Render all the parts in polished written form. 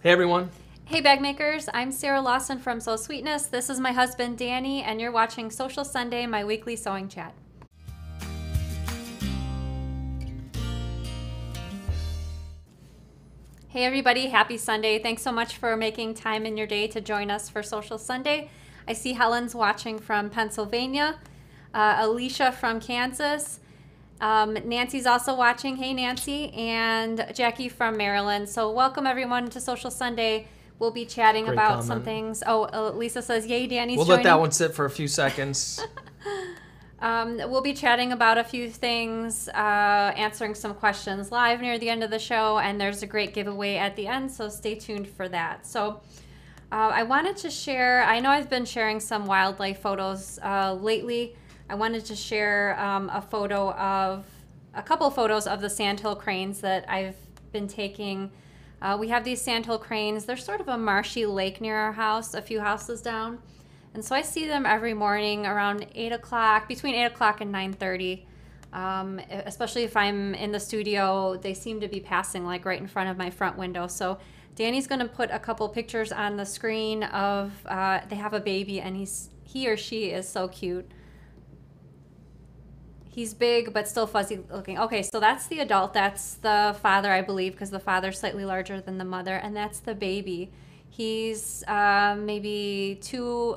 Hey everyone. Hey bag makers, I'm Sarah Lawson from Sew Sweetness. This is my husband Danny and you're watching Sewcial Sunday, my weekly sewing chat. Hey everybody, happy Sunday. Thanks so much for making time in your day to join us for Sewcial Sunday. I see Helen's watching from Pennsylvania, Alicia from Kansas, Nancy's also watching, hey Nancy, and Jackie from Maryland. So welcome everyone to Sewcial Sunday. We'll be chatting about some things. Oh, Lisa says, yay, Danny's joining. We'll let that one sit for a few seconds. We'll be chatting about a few things, answering some questions live near the end of the show, and there's a great giveaway at the end, so stay tuned for that. So I wanted to share, I know I've been sharing some wildlife photos lately. I wanted to share a couple photos of the sandhill cranes that I've been taking. We have these sandhill cranes. They're sort of a marshy lake near our house, a few houses down. And so I see them every morning around 8 o'clock, between 8 o'clock and 9:30. Especially if I'm in the studio, they seem to be passing like right in front of my front window. So Danny's going to put a couple pictures on the screen of, they have a baby and he or she is so cute. He's big but still fuzzy looking. Okay, so that's the adult. That's the father, I believe, because the father's slightly larger than the mother. And that's the baby. He's maybe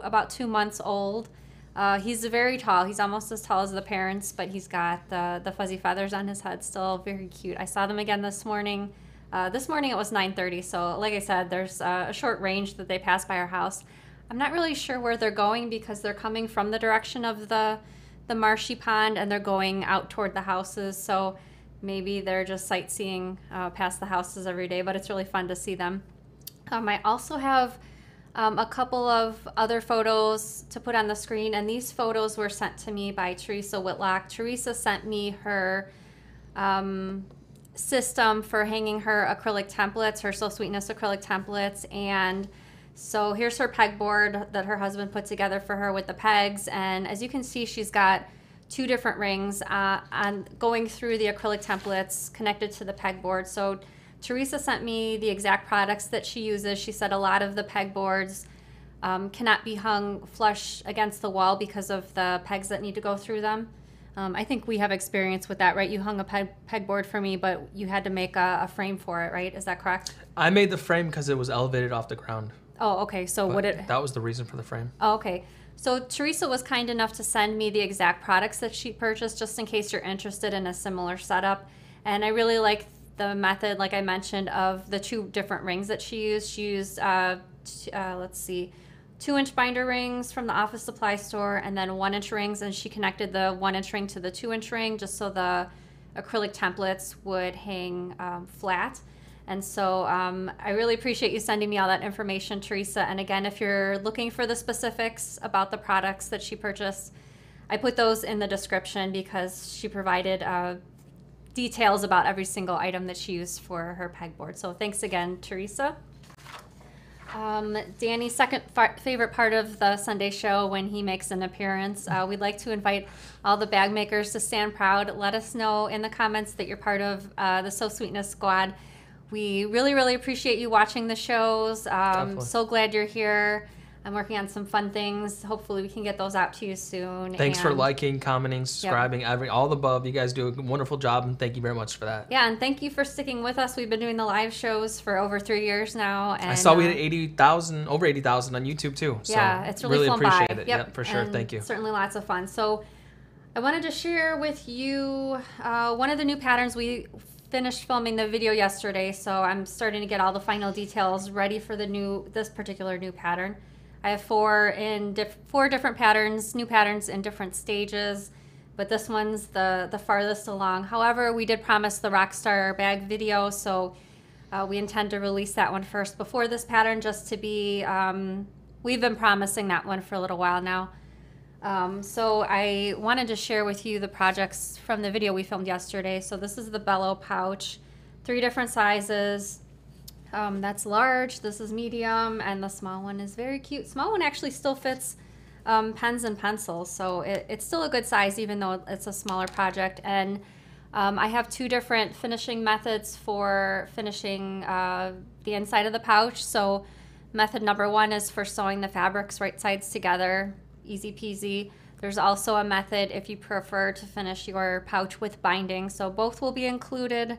about two months old. He's very tall. He's almost as tall as the parents, but he's got the fuzzy feathers on his head still. Very cute. I saw them again this morning. It was 9:30, so like I said, there's a short range that they pass by our house. I'm not really sure where they're going because they're coming from the direction of the marshy pond and they're going out toward the houses, so maybe they're just sightseeing past the houses every day, but it's really fun to see them. I also have a couple of other photos to put on the screen, and these photos were sent to me by Teresa Whitlock. Teresa sent me her system for hanging her acrylic templates, her Sew Sweetness acrylic templates, and so here's her pegboard that her husband put together for her with the pegs, and as you can see, she's got two different rings on going through the acrylic templates connected to the pegboard. So Teresa sent me the exact products that she uses. She said a lot of the pegboards cannot be hung flush against the wall because of the pegs that need to go through them. I think we have experience with that, right? You hung a pegboard for me, but you had to make a frame for it, right? Is that correct? I made the frame because it was elevated off the ground. Oh, okay. So but that was the reason for the frame. Oh, okay. So Teresa was kind enough to send me the exact products that she purchased, just in case you're interested in a similar setup. And I really like the method, like I mentioned, of the two different rings that she used. She used, 2-inch binder rings from the office supply store and then 1-inch rings, and she connected the 1-inch ring to the 2-inch ring just so the acrylic templates would hang flat. And so I really appreciate you sending me all that information, Teresa. And again, if you're looking for the specifics about the products that she purchased, I put those in the description because she provided details about every single item that she used for her pegboard. So thanks again, Teresa. Danny's second favorite part of the Sunday show when he makes an appearance. We'd like to invite all the bag makers to stand proud. Let us know in the comments that you're part of the Sew Sweetness squad. We really, really appreciate you watching the shows. So glad you're here. I'm working on some fun things. Hopefully we can get those out to you soon. Thanks for liking, commenting, subscribing, all the above. You guys do a wonderful job, and thank you very much for that. Yeah, and thank you for sticking with us. We've been doing the live shows for over 3 years now. And I saw we had over 80,000 on YouTube too. So yeah, it's really appreciate by. It. Yep, for sure. And thank you. Certainly lots of fun. So I wanted to share with you one of the new patterns. We finished filming the video yesterday, so I'm starting to get all the final details ready for this particular new pattern. I have four different patterns, new patterns in different stages, but this one's the farthest along. However, we did promise the Rockstar bag video, so we intend to release that one first before this pattern, just to be, we've been promising that one for a little while now. So I wanted to share with you the projects from the video we filmed yesterday. So this is the Bello pouch, 3 different sizes. That's large, this is medium, and the small one is very cute. Small one actually still fits pens and pencils, so it's still a good size even though it's a smaller project. And I have 2 different finishing methods for finishing the inside of the pouch. So method number one is for sewing the fabrics right sides together, easy peasy. There's also a method if you prefer to finish your pouch with binding. So both will be included.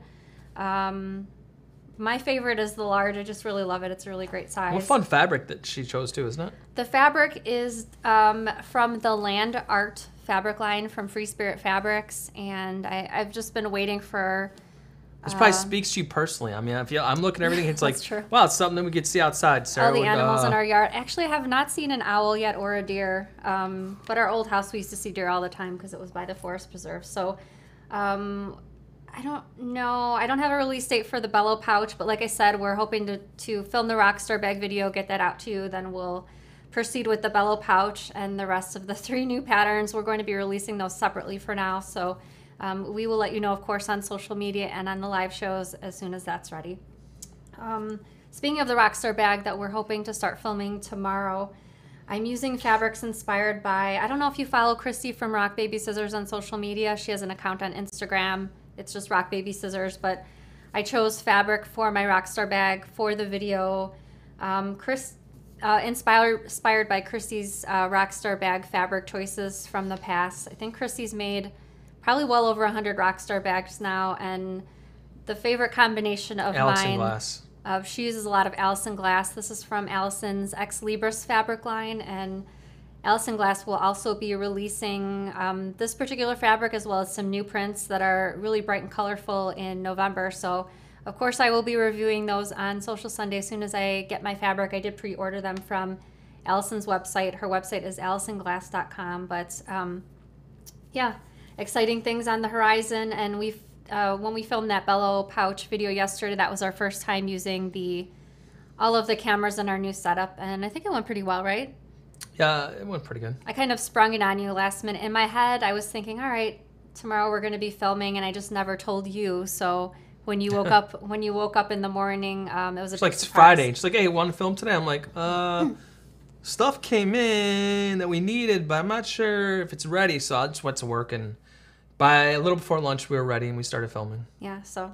My favorite is the large. I just really love it. It's a really great size. What fun fabric that she chose too, isn't it? The fabric is from the Land Art fabric line from Free Spirit Fabrics, and I've just been waiting for... This probably speaks to you personally. I mean, I feel, I'm looking at everything. It's like, true. Wow, it's something that we could see outside, Sarah. All the animals in our yard. Actually, I have not seen an owl yet or a deer. But our old house, we used to see deer all the time because it was by the forest preserve. So I don't know. I don't have a release date for the Bello pouch. But like I said, we're hoping to film the Rockstar bag video, get that out to you. Then we'll proceed with the Bello pouch and the rest of the three new patterns. We're going to be releasing those separately for now. So... we will let you know, of course, on social media and on the live shows as soon as that's ready. Speaking of the Rockstar bag that we're hoping to start filming tomorrow, I'm using fabrics inspired by, I don't know if you follow Christy from Rock Baby Scissors on social media. She has an account on Instagram. It's just Rock Baby Scissors, but I chose fabric for my Rockstar bag for the video. Inspired by Christy's Rockstar bag fabric choices from the past. I think Christy's made probably well over 100 Rockstar bags now, and the favorite combination of Allison mine. Glass. She uses a lot of Allison Glass. This is from Allison's Ex Libris fabric line, and Allison Glass will also be releasing this particular fabric as well as some new prints that are really bright and colorful in November. So, of course, I will be reviewing those on Sewcial Sunday as soon as I get my fabric. I did pre-order them from Allison's website. Her website is allisonglass.com, but yeah. Exciting things on the horizon, and we've when we filmed that Bello pouch video yesterday, that was our first time using all of the cameras in our new setup, and I think it went pretty well, right? Yeah, it went pretty good. I kind of sprung it on you last minute. In my head, I was thinking, all right, tomorrow we're going to be filming, and I just never told you. So when you woke up in the morning, it was a big surprise. It's Friday. She's like, hey, want to film today? I'm like, stuff came in that we needed, but I'm not sure if it's ready, so I just went to work, and by a little before lunch we were ready and we started filming. Yeah, so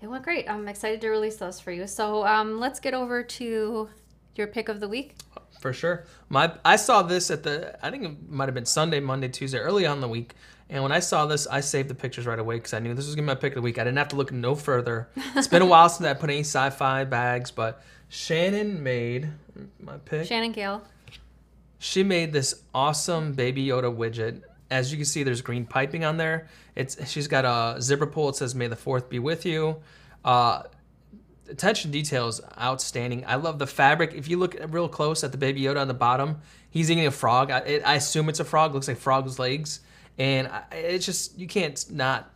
it went great. I'm excited to release those for you. So let's get over to your pick of the week. For sure. I saw this at I think it might have been Sunday, Monday, Tuesday, early on in the week, and when I saw this, I saved the pictures right away because I knew this was going to be my pick of the week. I didn't have to look no further. It's been a while since I put any sci-fi bags, but Shannon made my pick. Shannon Gale. She made this awesome Baby Yoda widget. As you can see, there's green piping on there. She's got a zipper pull. It says, "May the 4th be with you." Attention to detail is outstanding. I love the fabric. If you look real close at the Baby Yoda on the bottom, he's eating a frog. I assume it's a frog. It looks like frog's legs, and it's just, you can't not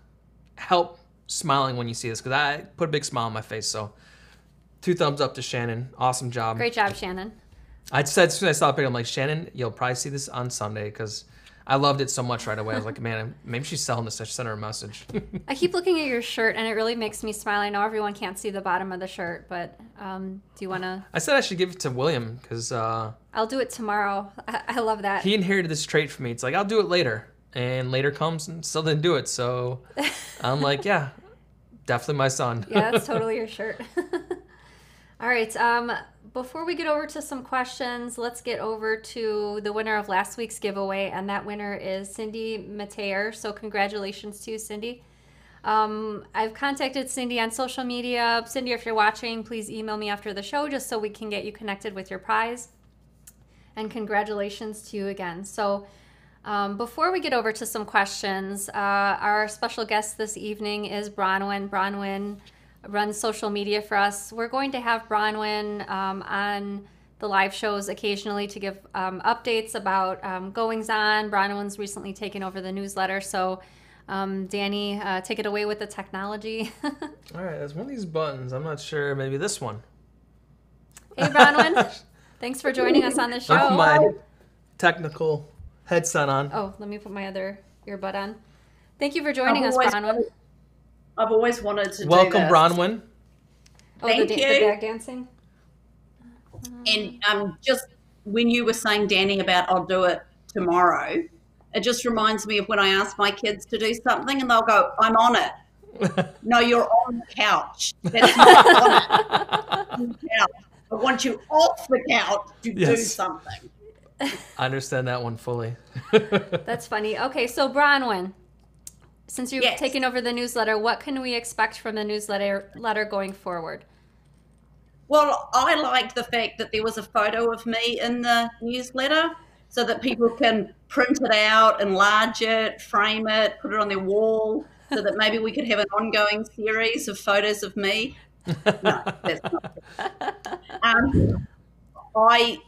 help smiling when you see this because I put a big smile on my face. So. 2 thumbs up to Shannon. Awesome job. Great job, Shannon. I said as soon as I saw the picture, I'm like, Shannon, you'll probably see this on Sunday because I loved it so much right away. I was like, man, maybe she's selling this. I should send her a message. I keep looking at your shirt, and it really makes me smile. I know everyone can't see the bottom of the shirt, but do you want to? I said I should give it to William because I'll do it tomorrow. I love that. He inherited this trait from me. It's like, I'll do it later. And later comes and still didn't do it. So I'm like, yeah, definitely my son. Yeah, that's totally your shirt. All right, before we get over to some questions, let's get over to the winner of last week's giveaway, and that winner is Cindy Mateer, so congratulations to you, Cindy. I've contacted Cindy on social media. Cindy, if you're watching, please email me after the show just so we can get you connected with your prize, and congratulations to you again. So before we get over to some questions, our special guest this evening is Bronwyn. Bronwyn runs social media for us. We're going to have Bronwyn on the live shows occasionally to give updates about goings on. Bronwyn's recently taken over the newsletter, so Danny, take it away with the technology. All right, there's one of these buttons. I'm not sure. Maybe this one. Hey, Bronwyn. Thanks for joining us on the show. I put my technical headset on. Oh, let me put my other earbud on. Thank you for joining us, Bronwyn. I've always wanted to do this. Welcome, Bronwyn. Oh, Thank you. The bag dancing. And just when you were saying, Danny, about I'll do it tomorrow, it just reminds me of when I ask my kids to do something and they'll go, I'm on it. No, you're on the couch. That's not on the couch. I want you off the couch to do something. I understand that one fully. That's funny. Okay, so Bronwyn, since you're taking over the newsletter, what can we expect from the newsletter going forward? Well, I like the fact that there was a photo of me in the newsletter so that people can print it out, enlarge it, frame it, put it on their wall, so that maybe we could have an ongoing series of photos of me. No, that's not it.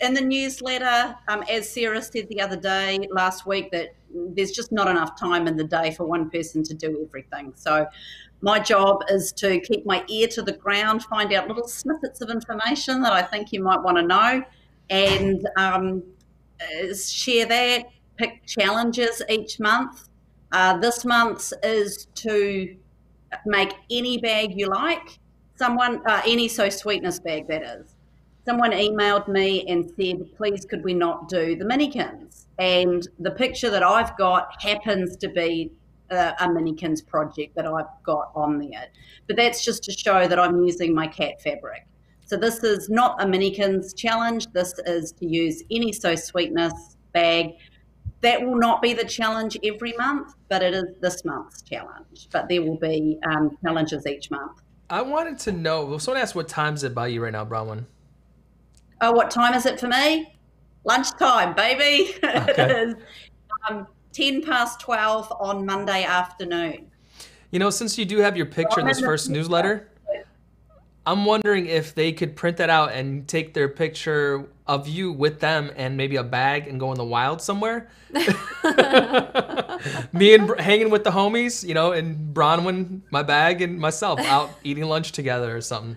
In the newsletter, as Sarah said the other day, last week, that there's just not enough time in the day for one person to do everything. So my job is to keep my ear to the ground, find out little snippets of information that I think you might want to know, and share that, pick challenges each month. This month's is to make any bag you like. Any Sew Sweetness bag, that is. Someone emailed me and said, please could we not do the Minikins? And the picture that I've got happens to be a Minikins project that I've got on there, but that's just to show that I'm using my cat fabric. So this is not a Minikins challenge. This is to use any Sew Sweetness bag. That will not be the challenge every month, but it is this month's challenge. But there will be challenges each month. I wanted to know, well, someone asked what time is it by you right now, Bronwyn? Oh, what time is it for me? Lunchtime, baby. Okay. It is 10 past 12 on Monday afternoon. You know, since you do have your picture in this first newsletter, I'm wondering if they could print that out and take their picture of you with them and maybe a bag and go in the wild somewhere. Me and hanging with the homies, you know, and Bronwyn, my bag, and myself out eating lunch together or something.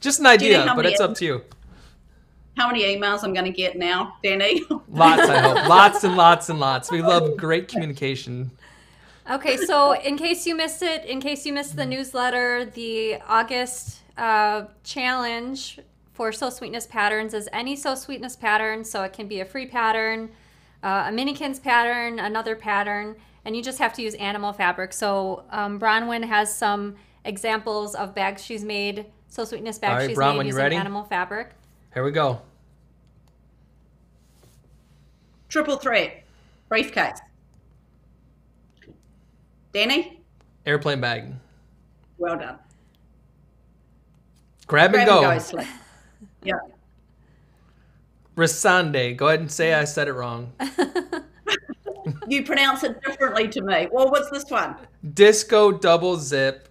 Just an idea, but it's up to you. How many emails I'm going to get now, Danny? Lots, I hope. Lots and lots and lots. We love great communication. Okay, so in case you missed the newsletter, the August challenge for Sew Sweetness patterns is any Sew Sweetness pattern. So it can be a free pattern, a Minikins pattern, another pattern, and you just have to use animal fabric. So Bronwyn has some examples of bags she's made, Sew Sweetness bags she's made using animal fabric. Here we go. Triple thread, briefcase. Danny? Airplane bag. Well done. Grab and go. Yeah. Risande. Go ahead and say I said it wrong. You pronounce it differently to me. Well, what's this one? Disco double zip.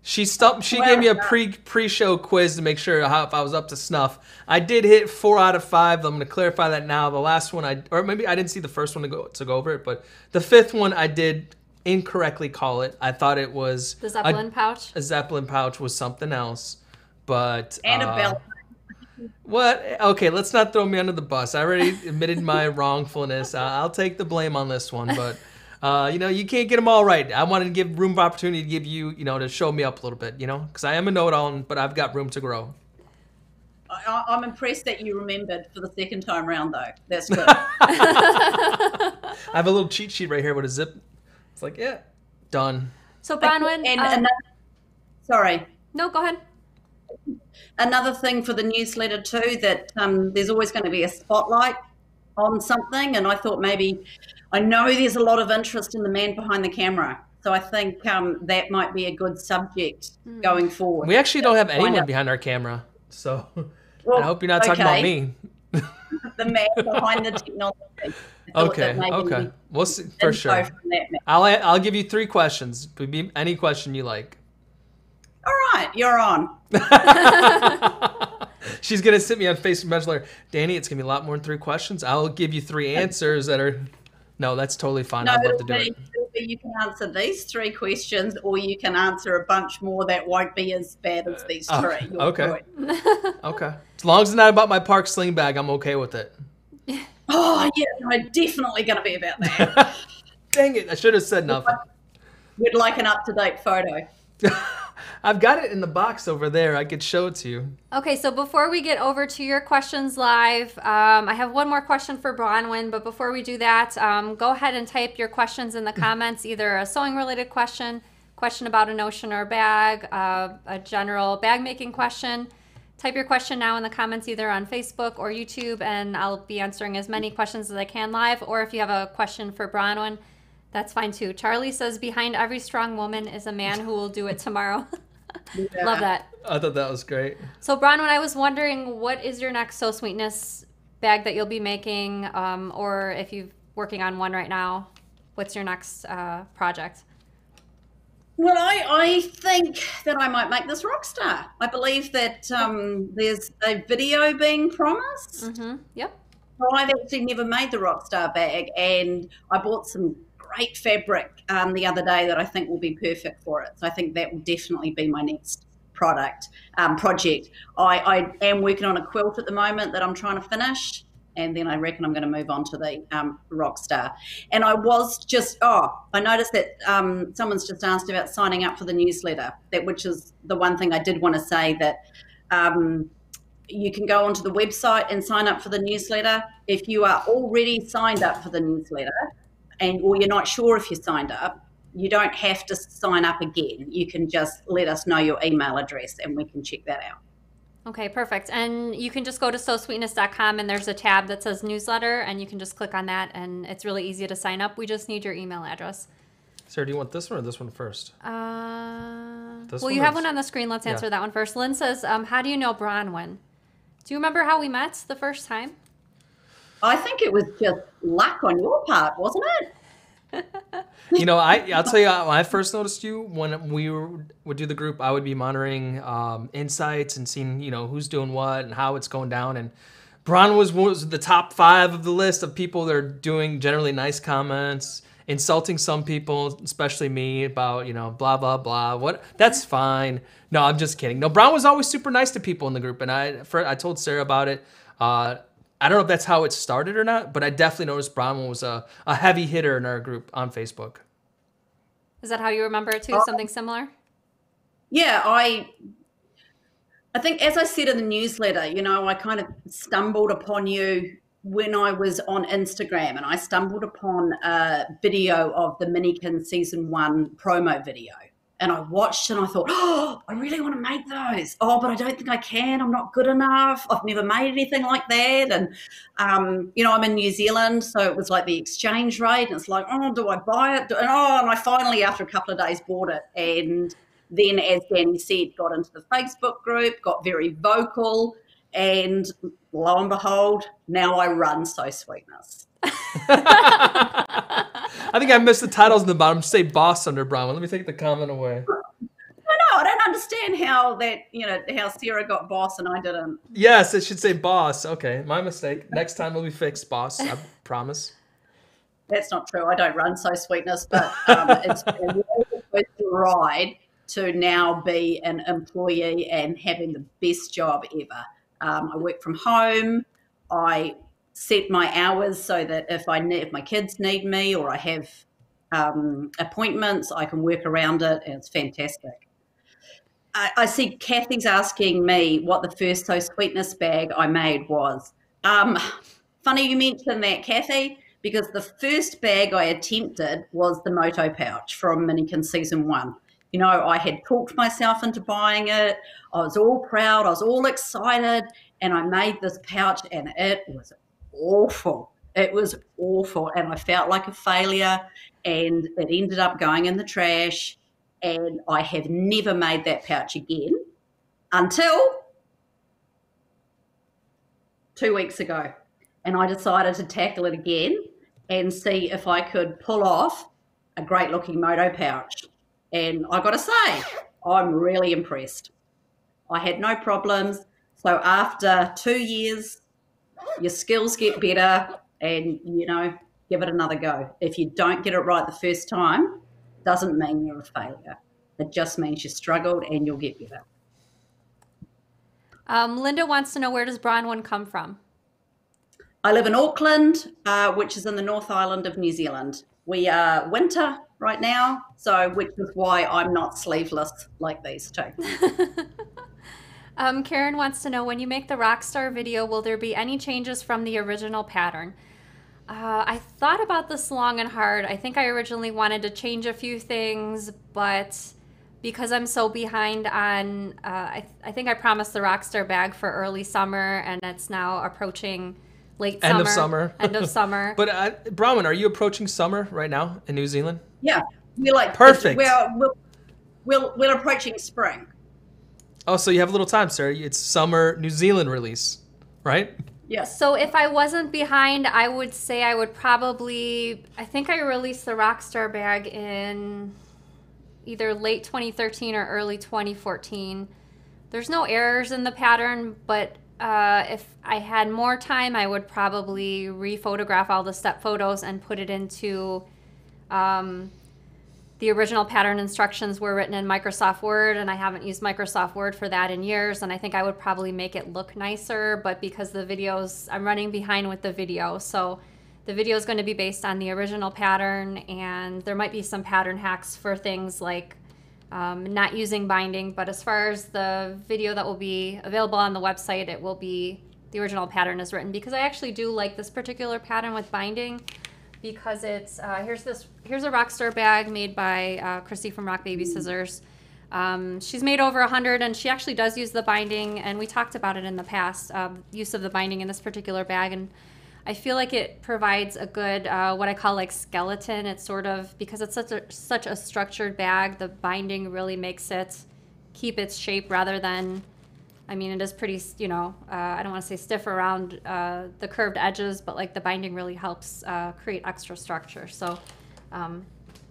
She gave me a pre-show quiz to make sure if I was up to snuff. I did hit 4 out of 5. I'm going to clarify that now. The last one or maybe I didn't see the first one to go over it, but the fifth one I did incorrectly call it. I thought it was the Zeppelin pouch. A Zeppelin pouch was something else, but Annabelle. What? Okay, let's not throw me under the bus. I already admitted my wrongfulness. I'll take the blame on this one, but. You know, you can't get them all right. I wanted to give room of opportunity to give you, you know, to show me up a little bit, you know, because I am a know-it-all, but I've got room to grow. I'm impressed that you remembered for the second time round, though. That's good. I have a little cheat sheet right here with a zip. It's like, yeah, done. So, Bronwyn. Sorry. No, go ahead. Another thing for the newsletter, too, that there's always going to be a spotlight on something, and I thought maybe I know there's a lot of interest in the man behind the camera, so I think that might be a good subject going forward. We actually don't have anyone behind our camera, so I hope you're not talking about me. The man behind the technology. Okay. We'll see for sure. I'll give you 3 questions. Any question you like. All right, you're on. She's going to sit me on Facebook Messenger. Danny, it's going to be a lot more than 3 questions. I'll give you 3 answers that are... No, that's totally fine. No, I'd love to do it. You can answer these 3 questions, or you can answer a bunch more that won't be as bad as these 3. Okay. Okay. As long as it's not about my park sling bag, I'm okay with it. Oh, yeah. No, definitely going to be about that. Dang it. I should have said nothing. We'd like an up-to-date photo. I've got it in the box over there. I could show it to you. Okay, so before we get over to your questions live, I have one more question for Bronwyn, but before we do that, go ahead and type your questions in the comments, either a sewing related question, question about a notion or a bag, a general bag making question. Type your question now in the comments either on Facebook or YouTube, and I'll be answering as many questions as I can live. Or if you have a question for Bronwyn, that's fine too. Charlie says, behind every strong woman is a man who will do it tomorrow. Yeah. Love that. I thought that was great. So Bronwyn, I was wondering, what is your next Sew Sweetness bag that you'll be making? Or if you're working on one right now, what's your next project? Well, I think that I might make this Rockstar. I believe that there's a video being promised. Mm-hmm. Yep. So I've actually never made the Rockstar bag, and I bought some great fabric the other day that I think will be perfect for it. So I think that will definitely be my next project. I am working on a quilt at the moment that I'm trying to finish, and then I reckon I'm going to move on to the Rockstar. And I was just, I noticed that someone's just asked about signing up for the newsletter, which is the one thing I did want to say, that you can go onto the website and sign up for the newsletter. If you are already signed up for the newsletter, or you're not sure if you signed up, you don't have to sign up again. You can just let us know your email address and we can check that out. Okay, perfect. And you can just go to sewsweetness.com, and there's a tab that says newsletter, and you can just click on that, and it's really easy to sign up. We just need your email address. Sarah, do you want this one or this one first? Well, you have one on the screen. Let's answer that one first. Lynn says, how do you know Bronwyn? Do you remember how we met the first time? I think it was just luck on your part, wasn't it? You know, I'll tell you, when I first noticed you, when we would do the group, I would be monitoring insights and seeing, you know, who's doing what and how it's going down. And Bron was the top 5 of the list of people that are doing generally nice comments, insulting some people, especially me, about, you know, blah, blah, blah. What? That's fine. No, I'm just kidding. No, Bron was always super nice to people in the group. And I told Sarah about it. I don't know if that's how it started or not, but I definitely noticed Bronwyn was a heavy hitter in our group on Facebook. Is that how you remember it too? Something similar? Yeah, I think, as I said in the newsletter, you know, I kind of stumbled upon you when I was on Instagram, and I stumbled upon a video of the Minikins Season 1 promo video. And I watched and I thought, oh, I really want to make those. Oh, but I don't think I can. I'm not good enough. I've never made anything like that. And, you know, I'm in New Zealand, so it was like the exchange rate. And it's like, oh, do I buy it? And I finally, after a couple of days, bought it. And then, as Danny said, got into the Facebook group, got very vocal. And lo and behold, now I run Sew Sweetness. I think I missed the titles in the bottom. Just say boss under Bronwyn. Let me take the comment away. No, I don't understand how that, you know, how Sarah got boss and I didn't. Yes, it should say boss. Okay, my mistake. Next time we'll be fixed, boss. I promise. That's not true. I don't run Sew Sweetness, but it's a ride to now be an employee and having the best job ever. I work from home. I set my hours so that if my kids need me or I have appointments, I can work around it, and it's fantastic. I see Kathy's asking me what the first Sew Sweetness bag I made was. Funny you mentioned that, Kathy, because the first bag I attempted was the Moto pouch from Minikins Season 1. You know, I had talked myself into buying it. I was all proud. I was all excited, and I made this pouch, and it was awful. It was awful, and I felt like a failure, and it ended up going in the trash, and I have never made that pouch again until 2 weeks ago, and I decided to tackle it again and see if I could pull off a great-looking Moto pouch, and I gotta say, I'm really impressed. I had no problems, so after 2 years, your skills get better, and, you know, give it another go. If you don't get it right the first time, doesn't mean you're a failure. It just means you struggled and you'll get better. Linda wants to know, where does Bronwyn come from? I live in Auckland, which is in the North Island of New Zealand. We are winter right now, so which is why I'm not sleeveless like these two. Karen wants to know, when you make the Rockstar video, will there be any changes from the original pattern? I thought about this long and hard. I think I originally wanted to change a few things, but because I'm so behind on, I think I promised the Rockstar bag for early summer, and it's now approaching late summer. End of summer. End of summer. But Bronwyn, are you approaching summer right now in New Zealand? Yeah, we're like perfect. We're approaching spring. Oh, so you have a little time, Sarah. It's summer New Zealand release, right? Yes. So if I wasn't behind, I would say I would probably, I think I released the Rockstar bag in either late 2013 or early 2014. There's no errors in the pattern, but if I had more time, I would probably re-photograph all the step photos and put it into the original pattern instructions were written in Microsoft Word, and I haven't used Microsoft Word for that in years, and I think I would probably make it look nicer, but because the videos, I'm running behind with the video, so the video is going to be based on the original pattern, and there might be some pattern hacks for things like not using binding, but as far as the video that will be available on the website, it will be the original pattern is written, because I actually do like this particular pattern with binding, because it's, here's a Rockstar bag made by Christy from Rock Baby Scissors. She's made over 100, and she actually does use the binding, and we talked about it in the past, use of the binding in this particular bag, and I feel like it provides a good, what I call like skeleton. It's sort of, because it's such a structured bag, the binding really makes it keep its shape rather than, I mean, it is pretty, you know, I don't want to say stiff around the curved edges, but like the binding really helps create extra structure. So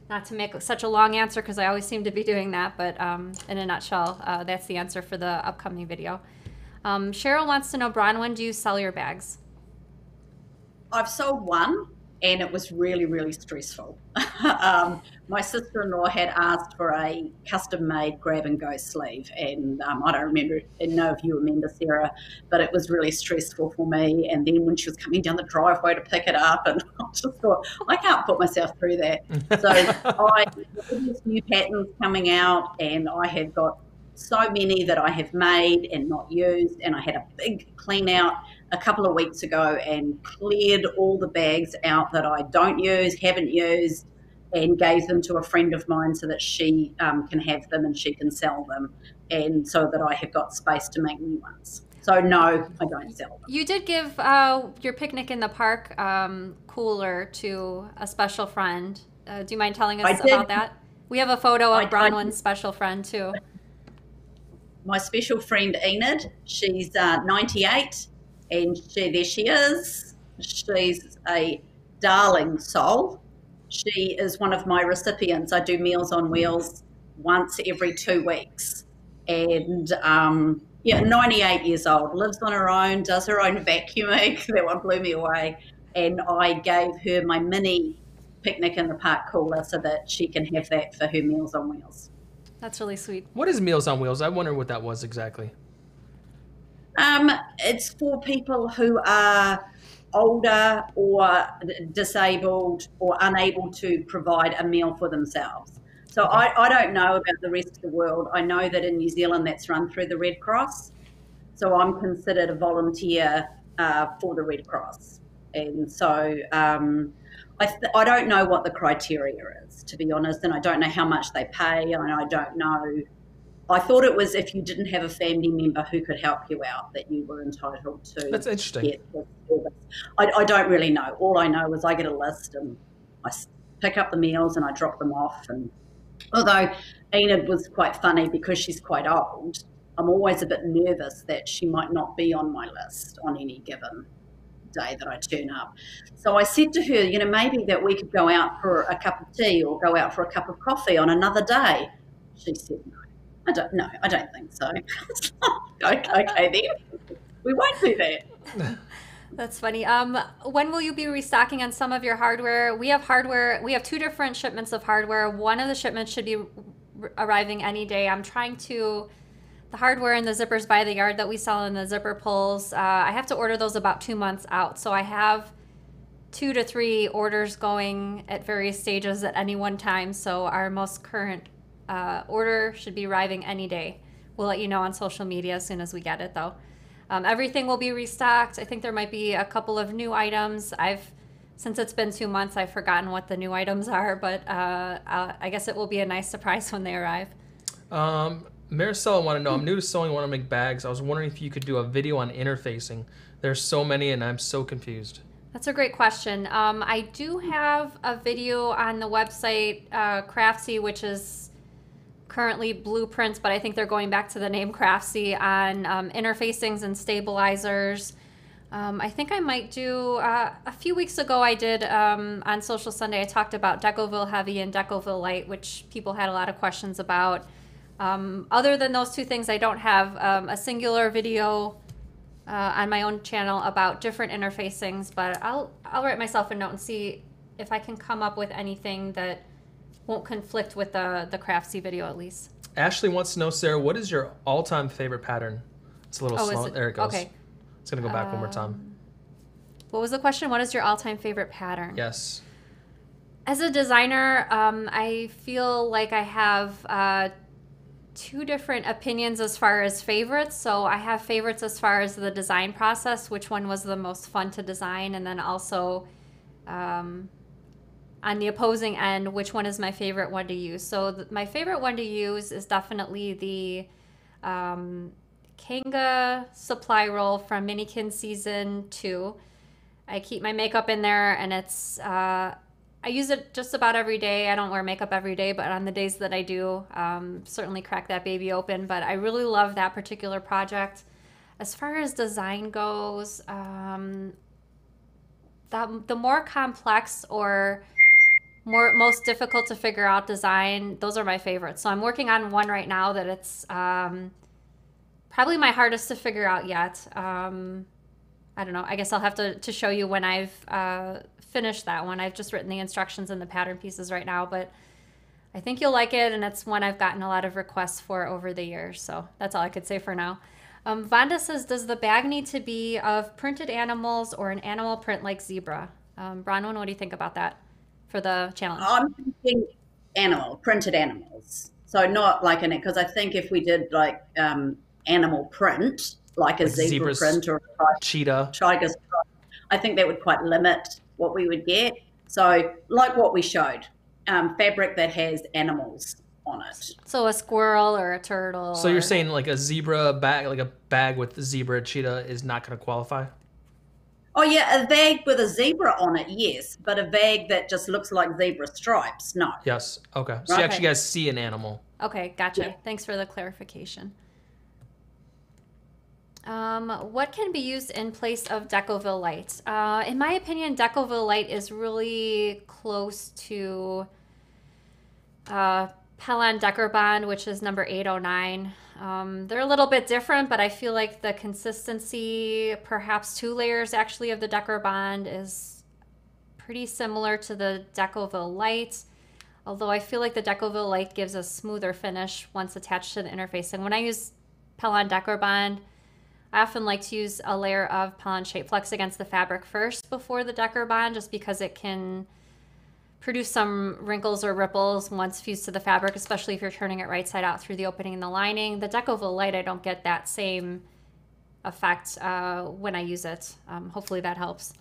not to make such a long answer, because I always seem to be doing that, but in a nutshell, that's the answer for the upcoming video. Cheryl wants to know, Bronwyn, do you sell your bags? I've sold one, and it was really, really stressful. My sister-in-law had asked for a custom-made grab-and-go sleeve, and I don't remember, and know if you remember, Sarah, but it was really stressful for me. And then when she was coming down the driveway to pick it up, and I just thought, I can't put myself through that. So there's new patterns coming out, and I have got so many that I have made and not used, and I had a big clean out a couple of weeks ago and cleared all the bags out that I don't use, haven't used, and gave them to a friend of mine so that she can have them and she can sell them, and so that I have got space to make new ones. So no, I don't sell them. You did give your picnic in the park cooler to a special friend. Do you mind telling us about that? We have a photo of Bronwyn's special friend too. My special friend Enid, she's 98, and there she is. She's a darling soul. She is one of my recipients. I do Meals on Wheels once every 2 weeks. And yeah, 98 years old, lives on her own, does her own vacuuming. That one blew me away. And I gave her my mini picnic in the park cooler so that she can have that for her Meals on Wheels. That's really sweet. What is Meals on Wheels? I wonder what that was exactly. It's for people who are older or disabled or unable to provide a meal for themselves. So I don't know about the rest of the world. I know that in New Zealand that's run through the Red Cross. So I'm considered a volunteer for the Red Cross. And so I don't know what the criteria is, to be honest, and I don't know how much they pay, and I don't know. I thought it was if you didn't have a family member who could help you out that you were entitled to. That's interesting. Get the service. I don't really know. All I know is I get a list and I pick up the meals and I drop them off. And although Enid was quite funny because she's quite old, I'm always a bit nervous that she might not be on my list on any given day that I turn up. So I said to her, you know, maybe that we could go out for a cup of tea or go out for a cup of coffee on another day. She said, no, I don't know. I don't think so. Okay, then. We won't do that. That's funny. When will you be restocking on some of your hardware? We have hardware. We have two different shipments of hardware. One of the shipments should be arriving any day. I'm trying to... The hardware and the zippers by the yard that we sell in the zipper pulls, I have to order those about 2 months out. So I have 2 to 3 orders going at various stages at any one time. So our most current order should be arriving any day. We'll let you know on social media as soon as we get it, though. Everything will be restocked. I think there might be a couple of new items. Since it's been 2 months, I've forgotten what the new items are, but I guess it will be a nice surprise when they arrive. Maricela wanted to know, I'm new to sewing, I want to make bags. I was wondering if you could do a video on interfacing. There's so many and I'm so confused. That's a great question. I do have a video on the website Craftsy, which is currently Blueprints, but I think they're going back to the name Craftsy, on interfacings and stabilizers. I think I might do, a few weeks ago I did, on Sewcial Sunday, I talked about Decovil Heavy and Decovil Light, which people had a lot of questions about. Other than those two things, I don't have a singular video on my own channel about different interfacings, but I'll write myself a note and see if I can come up with anything that won't conflict with the Craftsy video at least. Ashley wants to know, Sarah, what is your all-time favorite pattern? It's a little slow. There it goes. Okay. It's gonna go back one more time. What was the question? What is your all-time favorite pattern? Yes. As a designer, I feel like I have two different opinions as far as favorites. So I have favorites as far as the design process, which one was the most fun to design, and then also on the opposing end, which one is my favorite one to use. So my favorite one to use is definitely the Kanga Supply Roll from Minikins Season 2. I keep my makeup in there, and it's I use it just about every day. I don't wear makeup every day, but on the days that I do, certainly crack that baby open. But I really love that particular project. As far as design goes, the more complex or most difficult to figure out design, those are my favorites. So I'm working on one right now that it's probably my hardest to figure out yet. I don't know. I guess I'll have to show you when I've finished that one. I've just written the instructions and the pattern pieces right now, but I think you'll like it, and it's one I've gotten a lot of requests for over the years, so that's all I could say for now. Vonda says, does the bag need to be of printed animals or an animal print like zebra? Bronwyn, what do you think about that for the challenge? I'm thinking printed animals. So not like an, because I think if we did like animal print, like a zebra print or a cheetah, tiger's print, I think that would quite limit what we would get. So like what we showed, fabric that has animals on it. So a squirrel or a turtle. So you're saying like a zebra bag, like a bag with zebra, cheetah is not going to qualify? Oh yeah, a bag with a zebra on it, yes, but a bag that just looks like zebra stripes, no. Yes, okay. Right? So you actually guys see an animal. Okay, gotcha. Yeah. Thanks for the clarification. What can be used in place of Decovil Light? In my opinion, Decovil Light is really close to Pellon Deckerbond, which is number 809. They're a little bit different, but I feel like the consistency, perhaps 2 layers actually, of the Deckerbond is pretty similar to the Decovil Light, although I feel like the Decovil Light gives a smoother finish once attached to the interface. And when I use Pellon Deckerbond, I often like to use a layer of Pellon ShapeFlex against the fabric first before the Deckerbond, just because it can produce some wrinkles or ripples once fused to the fabric, especially if you're turning it right side out through the opening in the lining. The Decovil Light, I don't get that same effect when I use it. Hopefully that helps.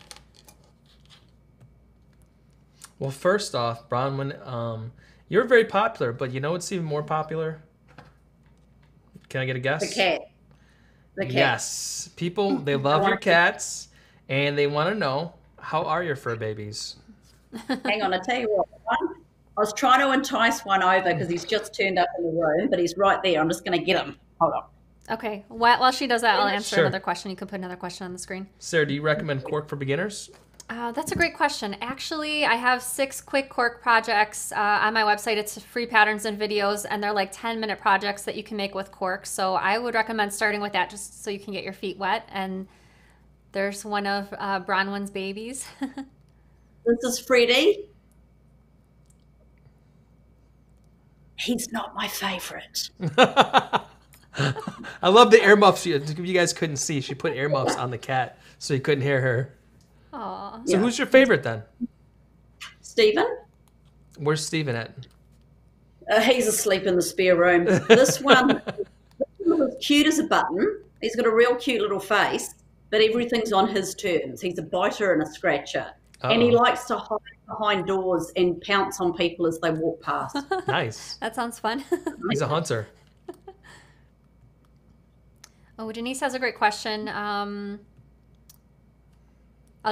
Well, first off, Bronwyn, you're very popular, but you know what's even more popular? Can I get a guess? The cat. Yes, people, they love your cats, and they want to know, how are your fur babies? Hang on, I'll tell you what. I was trying to entice one over because he's just turned up in the room, but he's right there. I'm just going to get him. Hold on. Okay. While she does that, I'll answer another question. You can put another question on the screen. Sarah, do you recommend Quirk for beginners? That's a great question. Actually, I have 6 quick Quirk projects on my website. It's free patterns and videos, and they're like 10-minute projects that you can make with Quirk. So I would recommend starting with that just so you can get your feet wet. And there's one of Bronwyn's babies. This is Freddie. He's not my favorite. I love the earmuffs. If you guys couldn't see, she put earmuffs on the cat so you couldn't hear her. Aww. So yeah. Who's your favorite then? Stephen. Where's Stephen at? He's asleep in the spare room. This one is cute as a button. He's got a real cute little face, but everything's on his terms. He's a biter and a scratcher. Uh-oh. And he likes to hide behind doors and pounce on people as they walk past. Nice. That sounds fun. He's a hunter. Oh, Denise has a great question. I'll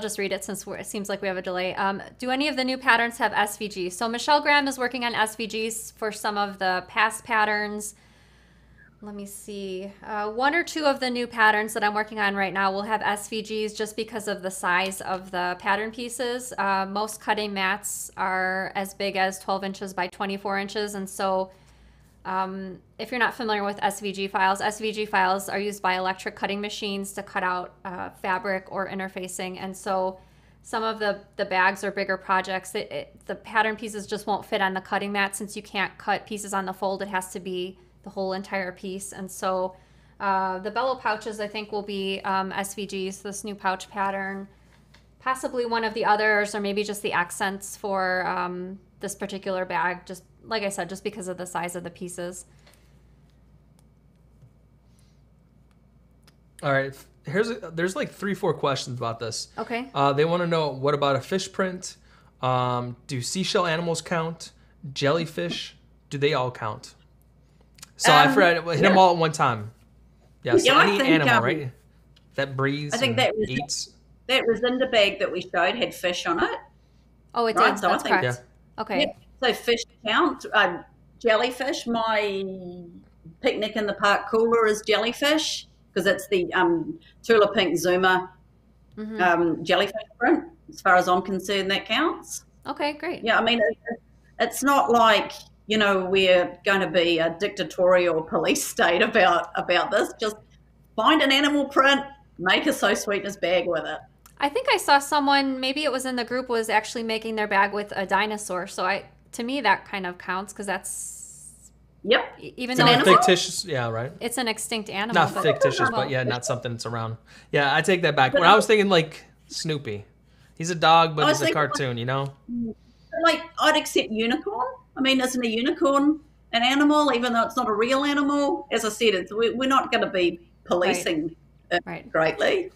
just read it since it seems like we have a delay. Do any of the new patterns have SVG? So Michelle Graham is working on SVGs for some of the past patterns. Let me see. One or two of the new patterns that I'm working on right now will have SVGs just because of the size of the pattern pieces. Most cutting mats are as big as 12 inches by 24 inches. And so if you're not familiar with SVG files are used by electric cutting machines to cut out fabric or interfacing. And so some of the bags or bigger projects, the pattern pieces just won't fit on the cutting mat since you can't cut pieces on the fold. It has to be the whole entire piece. And so the Bello pouches, I think, will be SVGs, this new pouch pattern, possibly one of the others, or maybe just the accents for this particular bag, just like I said, just because of the size of the pieces. All right, there's like 3-4 questions about this. Okay. They want to know, what about a fish print? Do seashell animals count? Jellyfish, do they all count? So I forgot, hit them all at one time. Yes, yeah, so any animal, right? That breathes, I think, that eats. That Resenda bag that we showed had fish on it. Oh, it did. So that's correct. Yeah. Okay. Yep. So fish count, jellyfish. My picnic in the park cooler is jellyfish because it's the Tula Pink Zuma jellyfish print. As far as I'm concerned, that counts. Okay, great. Yeah, I mean, it's not like, you know, we're going to be a dictatorial police state about this. Just find an animal print, make a Sew Sweetness bag with it. I think I saw someone, maybe it was in the group, was actually making their bag with a dinosaur. So to me, that kind of counts because that's, yep, even though it's fictitious, yeah, right. It's an extinct animal. Not fictitious, but yeah, not something that's around. Yeah, I take that back. When I was thinking like Snoopy, he's a dog, but it's a cartoon, you know. Like I'd accept unicorn. I mean, isn't a unicorn an animal, even though it's not a real animal? As I said, we're not going to be policing it greatly.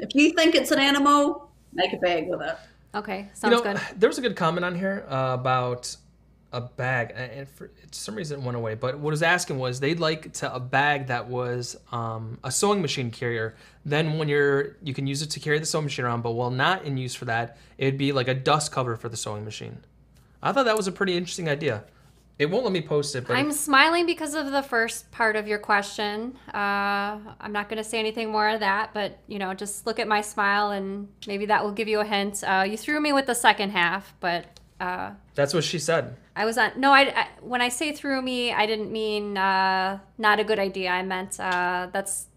If you think it's an animal, make a bag with it. Okay, sounds good. There was a good comment on here about a bag, and for some reason it went away, but what I was asking was they'd like a bag that was a sewing machine carrier. Then when you can use it to carry the sewing machine around, but while not in use for that, it'd be like a dust cover for the sewing machine. I thought that was a pretty interesting idea. It won't let me post it, but I'm smiling because of the first part of your question. I'm not going to say anything more of that, but just look at my smile and maybe that will give you a hint. You threw me with the second half, but that's what she said. I was on. No, I when I say threw me, I didn't mean not a good idea. I meant that's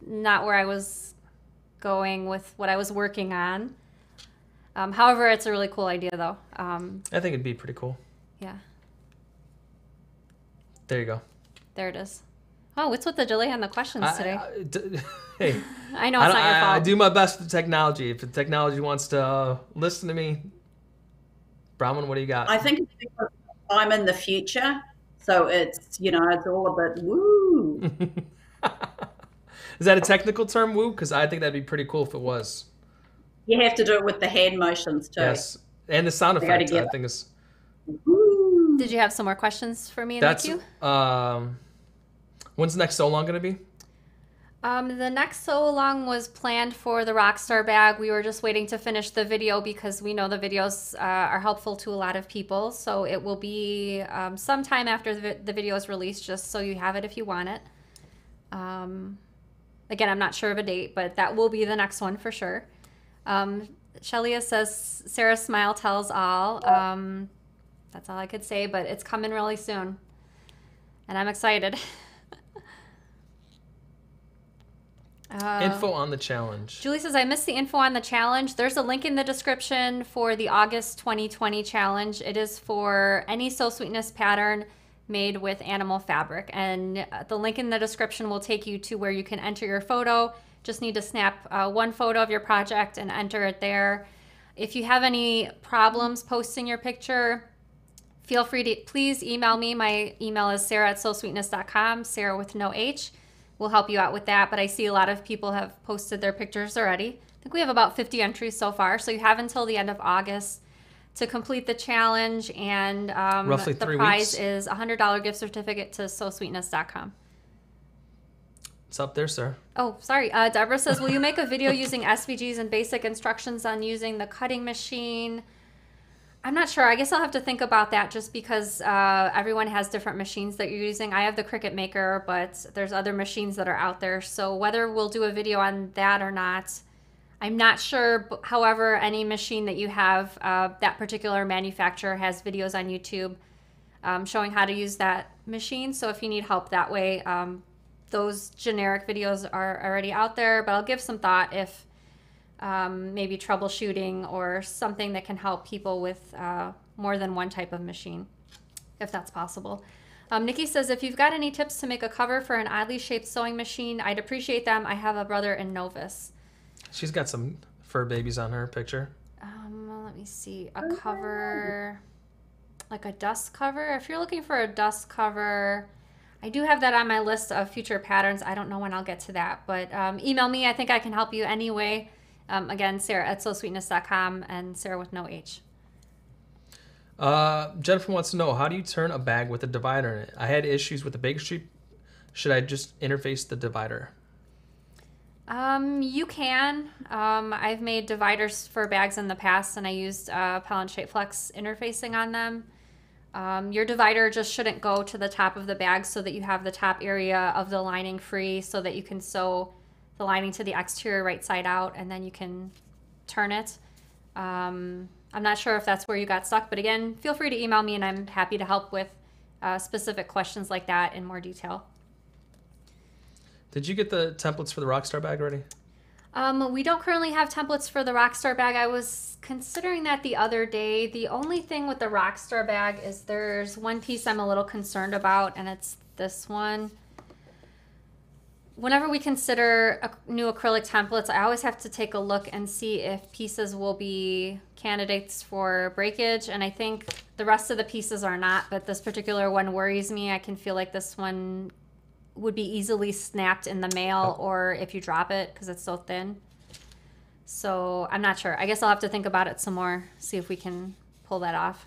not where I was going with what I was working on. However, it's a really cool idea, though. I think it'd be pretty cool. Yeah. There you go. There it is. Oh, what's with the delay on the questions today? Hey. I know it's not your fault. I do my best with technology. If the technology wants to listen to me, Bronwyn, what do you got? I think I'm in the future, so it's, it's all about woo. Is that a technical term, woo? Because I think that'd be pretty cool if it was. You have to do it with the hand motions, too. Yes, and the sound effect, I think is... Did you have some more questions for me in the queue? When's the next sew along going to be? The next sew along was planned for the Rockstar bag. We were just waiting to finish the video because we know the videos are helpful to a lot of people. So it will be sometime after the video is released, just so you have it if you want it. Again, I'm not sure of a date, but that will be the next one for sure. Shelia says, Sarah's smile tells all. That's all I could say, but it's coming really soon. And I'm excited. Info on the challenge. Julie says, I missed the info on the challenge. There's a link in the description for the August 2020 challenge. It is for any Sew Sweetness pattern made with animal fabric. And the link in the description will take you to where you can enter your photo. Just need to snap one photo of your project and enter it there. If you have any problems posting your picture, feel free to please email me. My email is sarah@sewsweetness.com, Sarah with no H. will help you out with that. But I see a lot of people have posted their pictures already. I think we have about 50 entries so far. So you have until the end of August to complete the challenge, and roughly the 3 weeks. Prize is a $100 gift certificate to sewsweetness.com. It's up there, sir. Oh, sorry. Deborah says, will you make a video using SVGs and basic instructions on using the cutting machine? I'm not sure. I guess I'll have to think about that, just because everyone has different machines that you're using. I have the Cricut maker, but there's other machines that are out there. So whether we'll do a video on that or not, I'm not sure. However, any machine that you have, that particular manufacturer has videos on YouTube showing how to use that machine. So if you need help that way, those generic videos are already out there, but I'll give some thought if maybe troubleshooting or something that can help people with more than one type of machine, if that's possible. Nikki says, if you've got any tips to make a cover for an oddly shaped sewing machine, I'd appreciate them. I have a brother in Novus. She's got some fur babies on her picture. Let me see. A cover, like a dust cover. If you're looking for a dust cover, I do have that on my list of future patterns. I don't know when I'll get to that, but email me. I think I can help you anyway. Again, Sarah at sewsweetness.com, and Sarah with no H. Jennifer wants to know, how do you turn a bag with a divider in it? I had issues with the Baker Street. Should I just interface the divider? You can. I've made dividers for bags in the past, and I used Pellon ShapeFlex interfacing on them. Your divider just shouldn't go to the top of the bag, so that you have the top area of the lining free, so that you can sew the lining to the exterior right side out, and then you can turn it. I'm not sure if that's where you got stuck, but again, feel free to email me, and I'm happy to help with specific questions like that in more detail. Did you get the templates for the Rockstar bag already? We don't currently have templates for the Rockstar bag. I was considering that the other day. The only thing with the Rockstar bag is there's one piece I'm a little concerned about, and it's this one. Whenever we consider new acrylic templates, I always have to take a look and see if pieces will be candidates for breakage. And I think the rest of the pieces are not, but this particular one worries me. I can feel like this one would be easily snapped in the mail or if you drop it, because it's so thin. So I'm not sure. I guess I'll have to think about it some more, see if we can pull that off.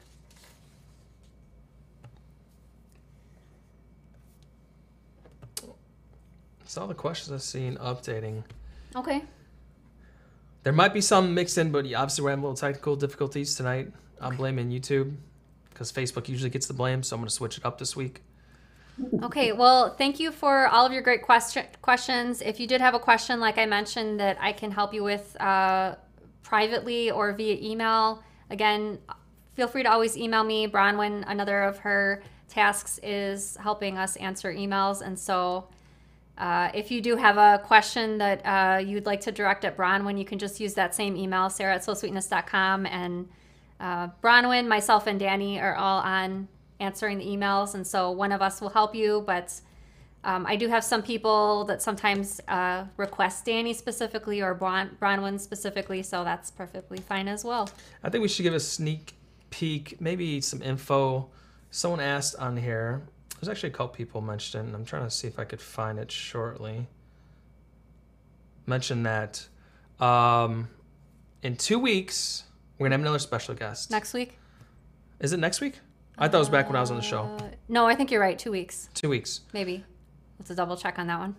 It's all the questions I've seen updating. Okay. There might be some mixed in, but obviously we're having a little technical difficulties tonight. Okay. I'm blaming YouTube because Facebook usually gets the blame, so I'm going to switch it up this week. Okay, well, thank you for all of your great questions. If you did have a question, like I mentioned, that I can help you with privately or via email, again, feel free to always email me. Bronwyn, another of her tasks is helping us answer emails. And so if you do have a question that you'd like to direct at Bronwyn, you can just use that same email, Sarah at sewsweetness.com. And Bronwyn, myself, and Danny are all on answering the emails, and so one of us will help you. But I do have some people that sometimes request Danny specifically or Bronwyn specifically, so that's perfectly fine as well. I think we should give a sneak peek, maybe some info. Someone asked on here, there's actually a couple people mentioned it, and I'm trying to see if I could find it shortly. Mention that in 2 weeks, we're gonna have another special guest. Next week? Is it next week? I thought it was back when I was on the show. No, I think you're right. 2 weeks. 2 weeks. Maybe. Let's double check on that one.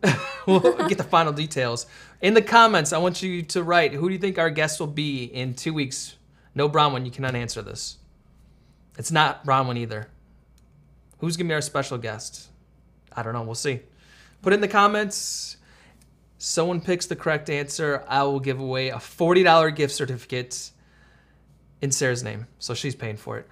We'll get the final details. In the comments, I want you to write, who do you think our guest will be in 2 weeks? No Bronwyn, you cannot answer this. It's not Bronwyn either. Who's going to be our special guest? I don't know. We'll see. Put in the comments. Someone picks the correct answer, I will give away a $40 gift certificate in Sarah's name. So she's paying for it.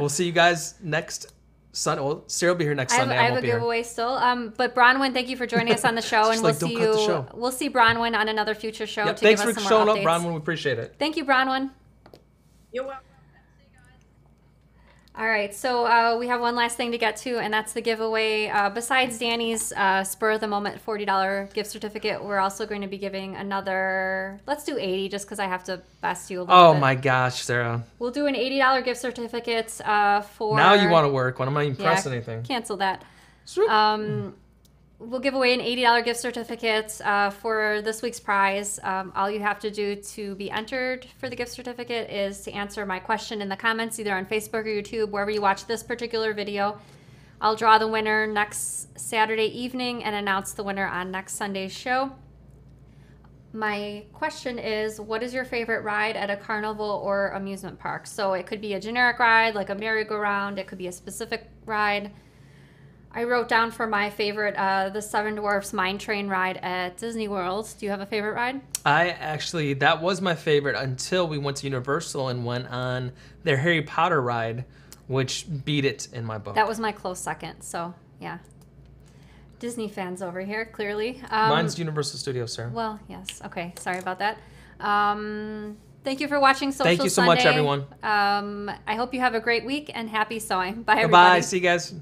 We'll see you guys next Sunday. Well, Sarah will be here next Sunday. I have a giveaway still. But Bronwyn, thank you for joining us on the show, and we'll see you. We'll see Bronwyn on another future show. Yep, thanks for showing up, Bronwyn. We appreciate it. Thank you, Bronwyn. You're welcome. All right, so we have one last thing to get to, and that's the giveaway. Besides Danny's spur of the moment $40 gift certificate, we're also going to be giving another. Let's do 80, just because I have to best you a little bit. Oh my gosh, Sarah! We'll do an $80 gift certificate for. Now you want to work when I'm not even pressing anything. Cancel that. we'll give away an $80 gift certificate for this week's prize. All you have to do to be entered for the gift certificate is to answer my question in the comments, either on Facebook or YouTube, wherever you watch this particular video. I'll draw the winner next Saturday evening and announce the winner on next Sunday's show. My question is, what is your favorite ride at a carnival or amusement park? So it could be a generic ride, like a merry-go-round. It could be a specific ride. I wrote down for my favorite, the Seven Dwarfs Mine Train ride at Disney World. Do you have a favorite ride? That was my favorite until we went to Universal and went on their Harry Potter ride, which beat it in my book. That was my close second, so yeah. Disney fans over here, clearly. Mine's Universal Studios, sir. Well, yes, okay, sorry about that. Thank you for watching Sewcial Sunday. Thank you so much, everyone. I hope you have a great week and happy sewing. Bye, everybody. Bye, see you guys.